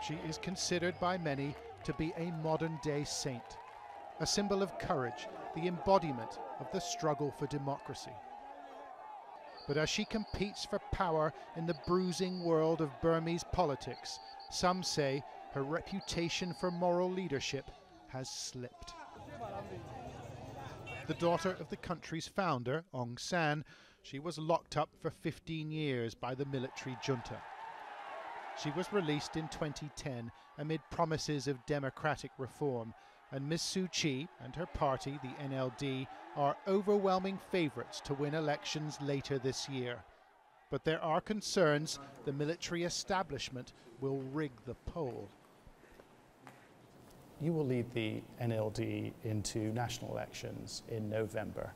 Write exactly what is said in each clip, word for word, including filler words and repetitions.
She is considered by many to be a modern-day saint, a symbol of courage, the embodiment of the struggle for democracy. But as she competes for power in the bruising world of Burmese politics, some say her reputation for moral leadership has slipped. The daughter of the country's founder, Aung San, she was locked up for fifteen years by the military junta. She was released in twenty ten amid promises of democratic reform, and Miz Suu Kyi and her party, the N L D, are overwhelming favourites to win elections later this year. But there are concerns the military establishment will rig the poll. You will lead the N L D into national elections in November.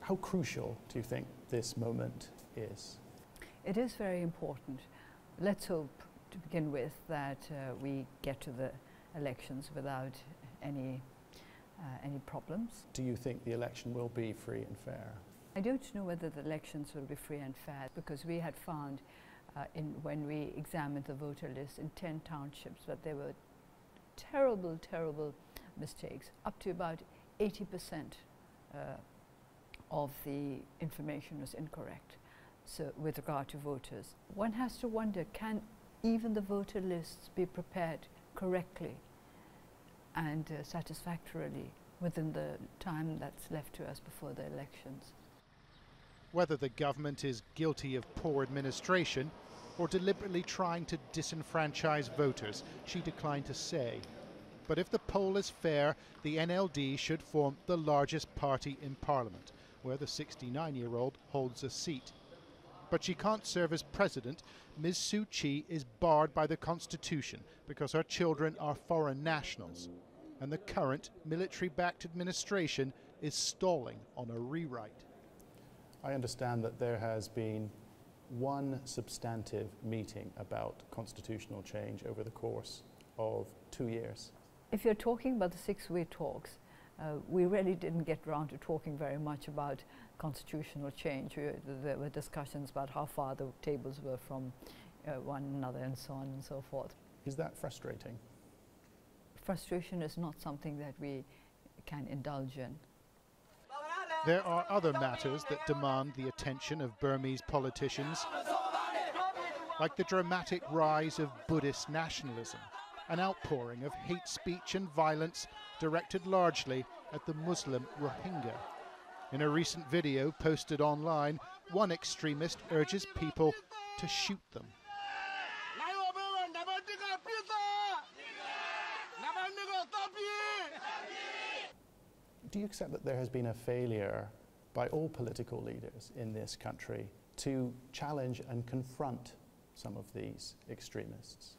How crucial do you think this moment is? It is very important. Let's hope, to begin with, that uh, we get to the elections without any, uh, any problems. Do you think the election will be free and fair? I don't know whether the elections will be free and fair, because we had found uh, in, when we examined the voter list in ten townships that there were terrible, terrible mistakes, up to about eighty percent uh, of the information was incorrect. So with regard to voters, one has to wonder, can even the voter lists be prepared correctly and uh, satisfactorily within the time that's left to us before the elections? Whether the government is guilty of poor administration or deliberately trying to disenfranchise voters, she declined to say. But if the poll is fair, the N L D should form the largest party in Parliament, where the sixty-nine-year-old holds a seat. But she can't serve as president. Miz Suu Kyi is barred by the Constitution because her children are foreign nationals. And the current military-backed administration is stalling on a rewrite. I understand that there has been one substantive meeting about constitutional change over the course of two years. If you're talking about the six-way talks, Uh, we really didn't get round to talking very much about constitutional change. We, there were discussions about how far the tables were from uh, one another and so on and so forth. Is that frustrating? Frustration is not something that we can indulge in. There are other matters that demand the attention of Burmese politicians, like the dramatic rise of Buddhist nationalism, an outpouring of hate speech and violence directed largely at the Muslim Rohingya. In a recent video posted online, one extremist urges people to shoot them. Do you accept that there has been a failure by all political leaders in this country to challenge and confront some of these extremists?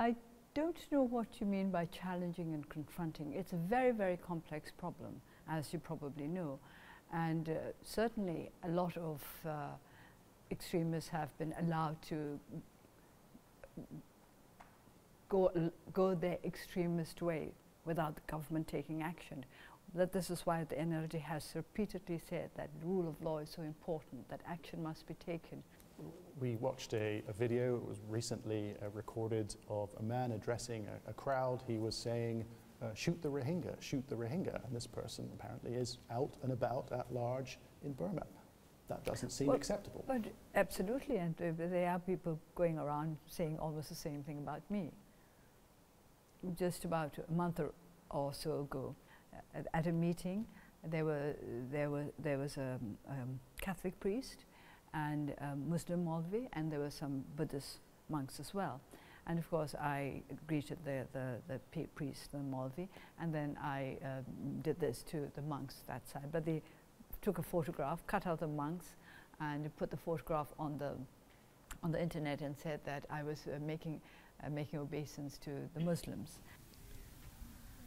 I don't know what you mean by challenging and confronting. It's a very, very complex problem, as you probably know. And uh, certainly a lot of uh, extremists have been allowed to go, go their extremist way without the government taking action. That this is why the N L D has repeatedly said that rule of law is so important, that action must be taken. We watched a, a video, it was recently uh, recorded, of a man addressing a, a crowd. He was saying, uh, shoot the Rohingya, shoot the Rohingya. And this person apparently is out and about at large in Burma. That doesn't seem well, acceptable. But absolutely, and uh, there are people going around saying almost the same thing about me. Just about a month or, or so ago, uh, at a meeting, there, were, there, were, there was a um, um, Catholic priest and um, Muslim Maulvi, and there were some Buddhist monks as well. And of course I greeted the, the, the priest, the Maulvi, and then I um, did this to the monks that side. But they took a photograph, cut out the monks, and put the photograph on the, on the internet and said that I was uh, making, uh, making obeisance to the Muslims.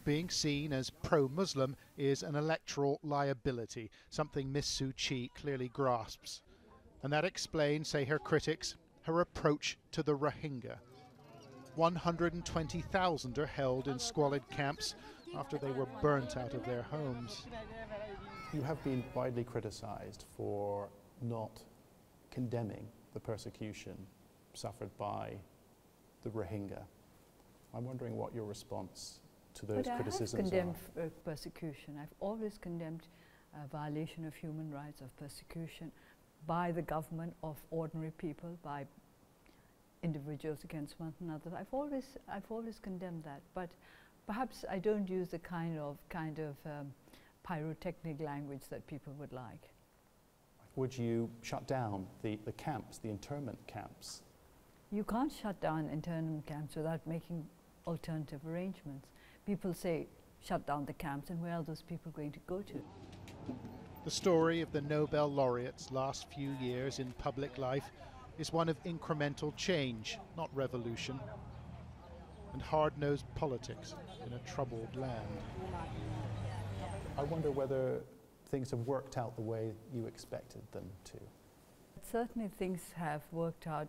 Being seen as pro-Muslim is an electoral liability, something Miz Suu Kyi clearly grasps. And that explains, say her critics, her approach to the Rohingya. one hundred twenty thousand are held in squalid camps after they were burnt out of their homes. You have been widely criticized for not condemning the persecution suffered by the Rohingya. I'm wondering what your response to those but criticisms are. I have condemned are. Uh, persecution. I've always condemned uh, violation of human rights, of persecution by the government of ordinary people, by individuals against one another. I've always, I've always condemned that, but perhaps I don't use the kind of kind of um, pyrotechnic language that people would like. Would you shut down the, the camps, the internment camps? You can't shut down internment camps without making alternative arrangements. People say, shut down the camps, and where are those people going to go to? The story of the Nobel laureates' last few years in public life is one of incremental change, not revolution, and hard-nosed politics in a troubled land. I wonder whether things have worked out the way you expected them to. Certainly things have worked out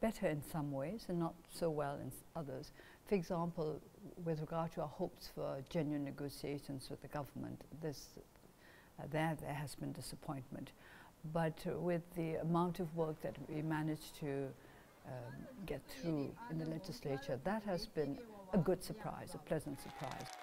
better in some ways and not so well in others. For example, with regard to our hopes for genuine negotiations with the government, this, uh, there, there has been disappointment. But uh, with the amount of work that we managed to um, get through in the legislature, that has been a good surprise, a pleasant surprise.